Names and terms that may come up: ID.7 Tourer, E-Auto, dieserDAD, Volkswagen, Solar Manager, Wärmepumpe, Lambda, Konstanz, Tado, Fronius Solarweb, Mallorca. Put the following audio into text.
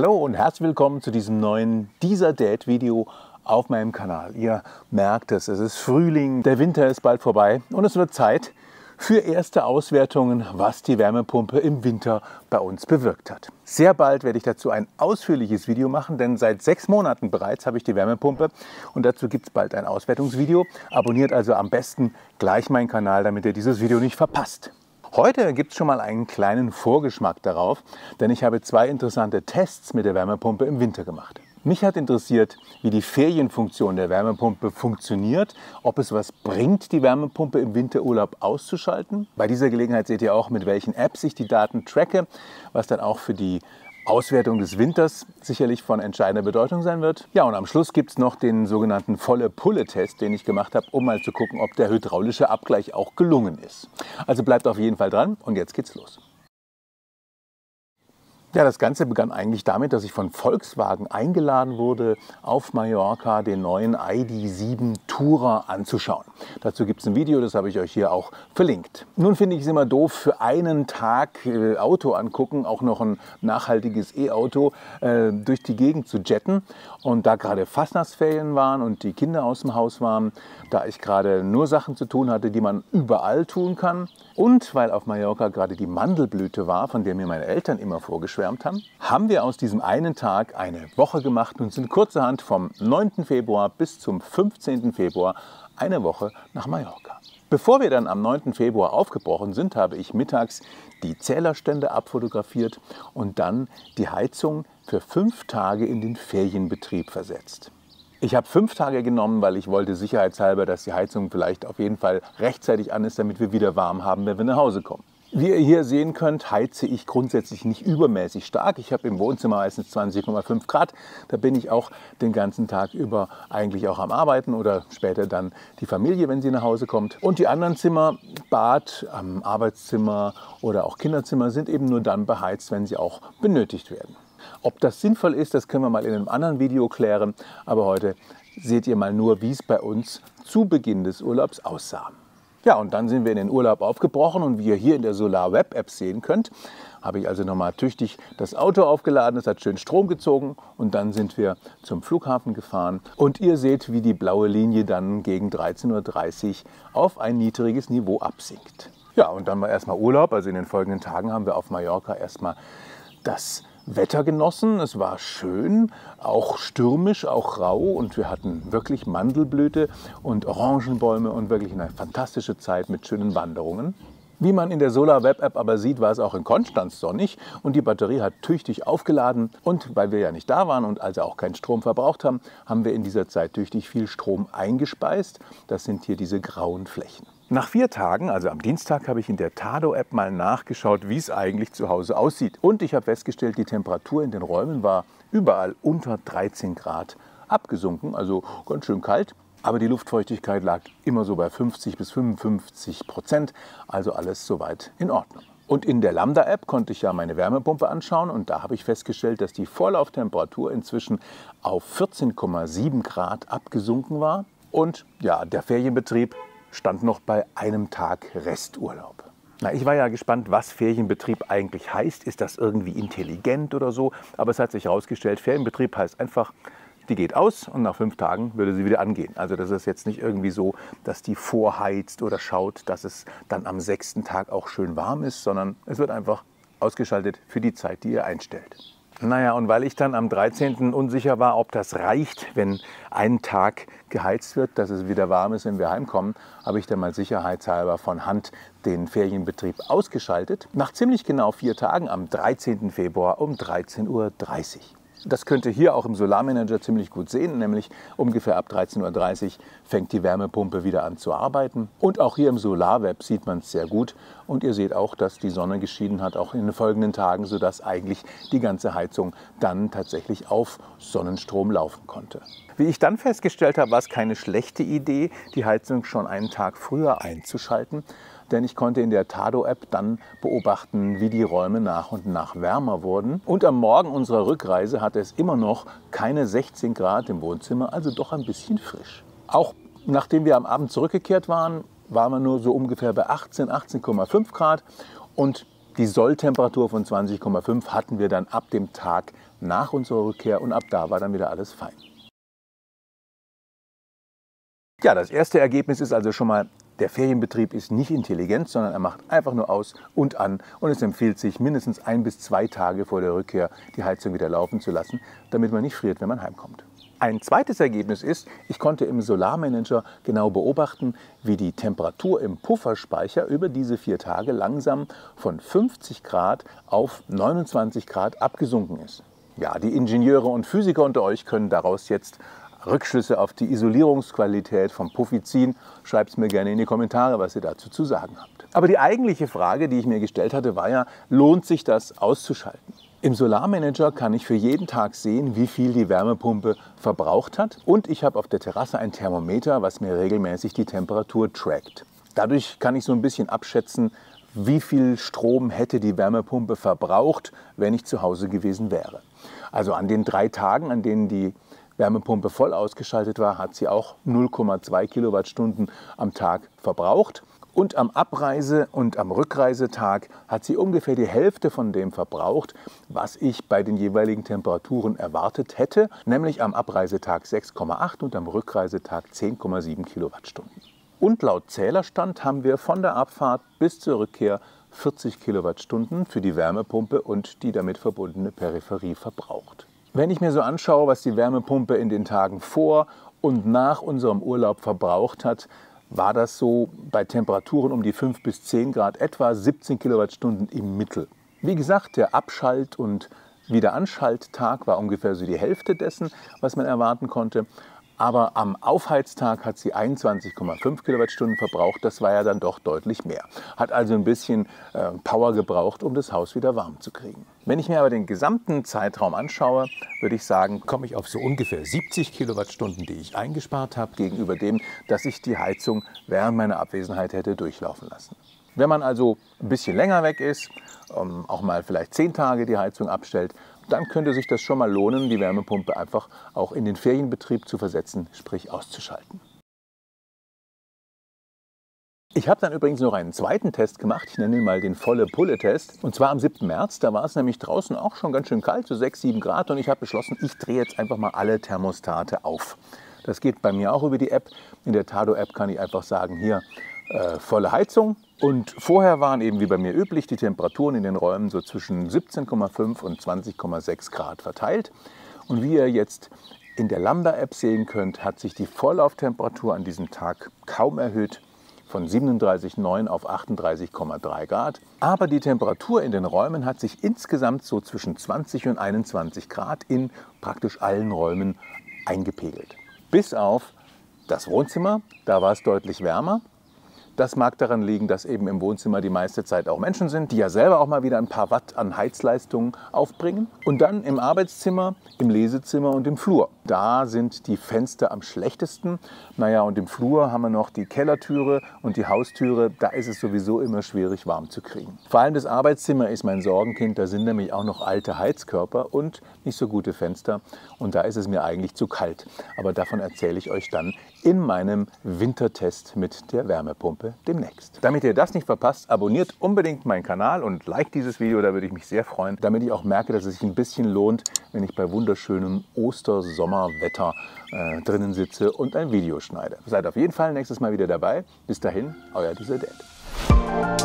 Hallo und herzlich willkommen zu diesem neuen dieserDAD Video auf meinem Kanal. Ihr merkt es ist Frühling, der Winter ist bald vorbei und es wird Zeit für erste Auswertungen, was die Wärmepumpe im Winter bei uns bewirkt hat. Sehr bald werde ich dazu ein ausführliches Video machen, denn seit 6 Monaten bereits habe ich die Wärmepumpe und dazu gibt es bald ein Auswertungsvideo. Abonniert also am besten gleich meinen Kanal, damit ihr dieses Video nicht verpasst. Heute gibt es schon mal einen kleinen Vorgeschmack darauf, denn ich habe 2 interessante Tests mit der Wärmepumpe im Winter gemacht. Mich hat interessiert, wie die Ferienfunktion der Wärmepumpe funktioniert, ob es was bringt, die Wärmepumpe im Winterurlaub auszuschalten. Bei dieser Gelegenheit seht ihr auch, mit welchen Apps ich die Daten tracke, was dann auch für die Auswertung des Winters sicherlich von entscheidender Bedeutung sein wird. Ja, und am Schluss gibt es noch den sogenannten Volle-Pulle-Test, den ich gemacht habe, um mal zu gucken, ob der hydraulische Abgleich auch gelungen ist. Also bleibt auf jeden Fall dran und jetzt geht's los. Ja, das Ganze begann eigentlich damit, dass ich von Volkswagen eingeladen wurde, auf Mallorca den neuen ID.7 Tourer anzuschauen. Dazu gibt es ein Video, das habe ich euch hier auch verlinkt. Nun finde ich es immer doof, für einen Tag Auto angucken, auch noch ein nachhaltiges E-Auto, durch die Gegend zu jetten. Und da gerade Fastnachtsferien waren und die Kinder aus dem Haus waren, da ich gerade nur Sachen zu tun hatte, die man überall tun kann und weil auf Mallorca gerade die Mandelblüte war, von der mir meine Eltern immer vorgeschlagen haben wir aus diesem einen Tag eine Woche gemacht und sind kurzerhand vom 9. Februar bis zum 15. Februar eine Woche nach Mallorca. Bevor wir dann am 9. Februar aufgebrochen sind, habe ich mittags die Zählerstände abfotografiert und dann die Heizung für 5 Tage in den Ferienbetrieb versetzt. Ich habe 5 Tage genommen, weil ich wollte sicherheitshalber, dass die Heizung vielleicht auf jeden Fall rechtzeitig an ist, damit wir wieder warm haben, wenn wir nach Hause kommen. Wie ihr hier sehen könnt, heize ich grundsätzlich nicht übermäßig stark. Ich habe im Wohnzimmer meistens 20,5 Grad. Da bin ich auch den ganzen Tag über eigentlich auch am Arbeiten oder später dann die Familie, wenn sie nach Hause kommt. Und die anderen Zimmer, Bad, Arbeitszimmer oder auch Kinderzimmer, sind eben nur dann beheizt, wenn sie auch benötigt werden. Ob das sinnvoll ist, das können wir mal in einem anderen Video klären. Aber heute seht ihr mal nur, wie es bei uns zu Beginn des Urlaubs aussah. Ja, und dann sind wir in den Urlaub aufgebrochen und wie ihr hier in der Solar-Web-App sehen könnt, habe ich also nochmal tüchtig das Auto aufgeladen, es hat schön Strom gezogen und dann sind wir zum Flughafen gefahren und ihr seht, wie die blaue Linie dann gegen 13:30 Uhr auf ein niedriges Niveau absinkt. Ja, und dann war erstmal Urlaub, also in den folgenden Tagen haben wir auf Mallorca erstmal das Wetter genossen, es war schön, auch stürmisch, auch rau und wir hatten wirklich Mandelblüte und Orangenbäume und wirklich eine fantastische Zeit mit schönen Wanderungen. Wie man in der Solar-Web-App aber sieht, war es auch in Konstanz sonnig und die Batterie hat tüchtig aufgeladen und weil wir ja nicht da waren und also auch keinen Strom verbraucht haben, haben wir in dieser Zeit tüchtig viel Strom eingespeist. Das sind hier diese grauen Flächen. Nach 4 Tagen, also am Dienstag, habe ich in der Tado-App mal nachgeschaut, wie es eigentlich zu Hause aussieht. Und ich habe festgestellt, die Temperatur in den Räumen war überall unter 13 Grad abgesunken, also ganz schön kalt. Aber die Luftfeuchtigkeit lag immer so bei 50 bis 55%, also alles soweit in Ordnung. Und in der Lambda-App konnte ich ja meine Wärmepumpe anschauen und da habe ich festgestellt, dass die Vorlauftemperatur inzwischen auf 14,7 Grad abgesunken war. Und ja, der Ferienbetrieb stand noch bei einem Tag Resturlaub. Na, ich war ja gespannt, was Ferienbetrieb eigentlich heißt. Ist das irgendwie intelligent oder so? Aber es hat sich herausgestellt, Ferienbetrieb heißt einfach, die geht aus und nach 5 Tagen würde sie wieder angehen. Also das ist jetzt nicht irgendwie so, dass die vorheizt oder schaut, dass es dann am 6. Tag auch schön warm ist, sondern es wird einfach ausgeschaltet für die Zeit, die ihr einstellt. Naja, und weil ich dann am 13. unsicher war, ob das reicht, wenn ein Tag geheizt wird, dass es wieder warm ist, wenn wir heimkommen, habe ich dann mal sicherheitshalber von Hand den Ferienbetrieb ausgeschaltet. Nach ziemlich genau 4 Tagen, am 13. Februar um 13:30 Uhr. Das könnt ihr hier auch im Solarmanager ziemlich gut sehen, nämlich ungefähr ab 13:30 Uhr fängt die Wärmepumpe wieder an zu arbeiten. Und auch hier im Solarweb sieht man es sehr gut. Und ihr seht auch, dass die Sonne geschienen hat, auch in den folgenden Tagen, sodass eigentlich die ganze Heizung dann tatsächlich auf Sonnenstrom laufen konnte. Wie ich dann festgestellt habe, war es keine schlechte Idee, die Heizung schon einen Tag früher einzuschalten. Denn ich konnte in der Tado-App dann beobachten, wie die Räume nach und nach wärmer wurden. Und am Morgen unserer Rückreise hatte es immer noch keine 16 Grad im Wohnzimmer, also doch ein bisschen frisch. Auch nachdem wir am Abend zurückgekehrt waren, waren wir nur so ungefähr bei 18,5 Grad. Und Die Solltemperatur von 20,5 hatten wir dann ab dem Tag nach unserer Rückkehr und ab da war dann wieder alles fein. Ja, das erste Ergebnis ist also schon mal, der Ferienbetrieb ist nicht intelligent, sondern er macht einfach nur aus und an. Und es empfiehlt sich, mindestens 1 bis 2 Tage vor der Rückkehr die Heizung wieder laufen zu lassen, damit man nicht friert, wenn man heimkommt. Ein zweites Ergebnis ist, ich konnte im Solarmanager genau beobachten, wie die Temperatur im Pufferspeicher über diese 4 Tage langsam von 50 Grad auf 29 Grad abgesunken ist. Ja, die Ingenieure und Physiker unter euch können daraus jetzt Rückschlüsse auf die Isolierungsqualität vom Puffi ziehen. Schreibt es mir gerne in die Kommentare, was ihr dazu zu sagen habt. Aber die eigentliche Frage, die ich mir gestellt hatte, war ja, lohnt sich das auszuschalten? Im Solarmanager kann ich für jeden Tag sehen, wie viel die Wärmepumpe verbraucht hat. Und ich habe auf der Terrasse ein Thermometer, was mir regelmäßig die Temperatur trackt. Dadurch kann ich so ein bisschen abschätzen, wie viel Strom hätte die Wärmepumpe verbraucht, wenn ich zu Hause gewesen wäre. Also an den 3 Tagen, an denen die Wärmepumpe voll ausgeschaltet war, hat sie auch 0,2 Kilowattstunden am Tag verbraucht. Und am Abreise- und am Rückreisetag hat sie ungefähr die Hälfte von dem verbraucht, was ich bei den jeweiligen Temperaturen erwartet hätte, nämlich am Abreisetag 6,8 und am Rückreisetag 10,7 Kilowattstunden. Und laut Zählerstand haben wir von der Abfahrt bis zur Rückkehr 40 Kilowattstunden für die Wärmepumpe und die damit verbundene Peripherie verbraucht. Wenn ich mir so anschaue, was die Wärmepumpe in den Tagen vor und nach unserem Urlaub verbraucht hat, war das so bei Temperaturen um die 5 bis 10 Grad etwa 17 Kilowattstunden im Mittel. Wie gesagt, der Abschalt- und Wiederanschalttag war ungefähr so die Hälfte dessen, was man erwarten konnte. Aber am Aufheiztag hat sie 21,5 Kilowattstunden verbraucht. Das war ja dann doch deutlich mehr. Hat also ein bisschen Power gebraucht, um das Haus wieder warm zu kriegen. Wenn ich mir aber den gesamten Zeitraum anschaue, würde ich sagen, komme ich auf so ungefähr 70 Kilowattstunden, die ich eingespart habe, gegenüber dem, dass ich die Heizung während meiner Abwesenheit hätte durchlaufen lassen. Wenn man also ein bisschen länger weg ist, auch mal vielleicht 10 Tage die Heizung abstellt, dann könnte sich das schon mal lohnen, die Wärmepumpe einfach auch in den Ferienbetrieb zu versetzen, sprich auszuschalten. Ich habe dann übrigens noch einen zweiten Test gemacht, ich nenne ihn mal den Volle-Pulle-Test. Und zwar am 7. März, da war es nämlich draußen auch schon ganz schön kalt, so 6, 7 Grad. Und ich habe beschlossen, ich drehe jetzt einfach mal alle Thermostate auf. Das geht bei mir auch über die App. In der Tado-App kann ich einfach sagen, hier volle Heizung. Und vorher waren eben wie bei mir üblich die Temperaturen in den Räumen so zwischen 17,5 und 20,6 Grad verteilt. Und wie ihr jetzt in der Lambda-App sehen könnt, hat sich die Vorlauftemperatur an diesem Tag kaum erhöht, von 37,9 auf 38,3 Grad. Aber die Temperatur in den Räumen hat sich insgesamt so zwischen 20 und 21 Grad in praktisch allen Räumen eingepegelt. Bis auf das Wohnzimmer, da war es deutlich wärmer. Das mag daran liegen, dass eben im Wohnzimmer die meiste Zeit auch Menschen sind, die ja selber auch mal wieder ein paar Watt an Heizleistungen aufbringen. Und dann im Arbeitszimmer, im Lesezimmer und im Flur. Da sind die Fenster am schlechtesten. Naja, und im Flur haben wir noch die Kellertüre und die Haustüre. Da ist es sowieso immer schwierig, warm zu kriegen. Vor allem das Arbeitszimmer ist mein Sorgenkind. Da sind nämlich auch noch alte Heizkörper und nicht so gute Fenster. Und da ist es mir eigentlich zu kalt. Aber davon erzähle ich euch dann in meinem Wintertest mit der Wärmepumpe demnächst. Damit ihr das nicht verpasst, abonniert unbedingt meinen Kanal und liked dieses Video, da würde ich mich sehr freuen, damit ich auch merke, dass es sich ein bisschen lohnt, wenn ich bei wunderschönem Ostersommerwetter drinnen sitze und ein Video schneide. Seid auf jeden Fall nächstes Mal wieder dabei. Bis dahin, euer dieserDAD.